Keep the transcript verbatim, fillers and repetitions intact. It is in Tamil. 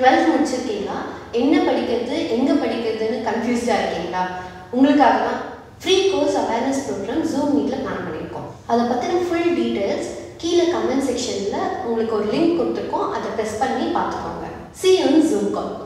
twelfth முடிச்சிருக்கீங்களா, என்ன படிக்கிறது எங்க படிக்கிறதுன்னு கன்ஃபியூஸ்டா இருக்கீங்களா? உங்களுக்காக தான் free course awareness program zoom மீட்ல பிளான் பண்ணியிருக்கோம். அதை பற்றின ஃபுல் டீடைல்ஸ் கீழே கமெண்ட் செக்ஷன்ல உங்களுக்கு ஒரு லிங்க் கொடுத்துருக்கோம், அதை ப்ரெஸ் பண்ணி பார்த்துக்கோங்க. See you on Zoom call.